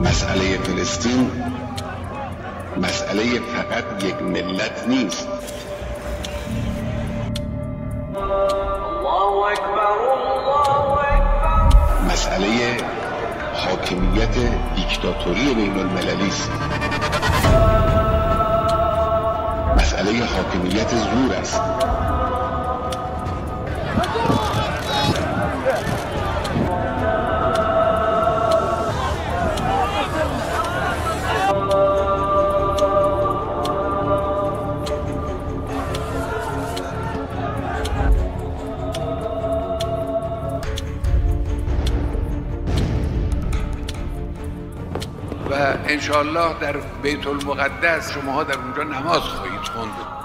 مسألية فلسطين مسألية فقد يجملتني. الله أكبر الله أكبر. مسألية حاكمية ديكتاتورية بين الملاليس. مسألية حاكمية الزور است. و انشاءالله در بیت المقدس شماها در اونجا نماز خواهید خوند.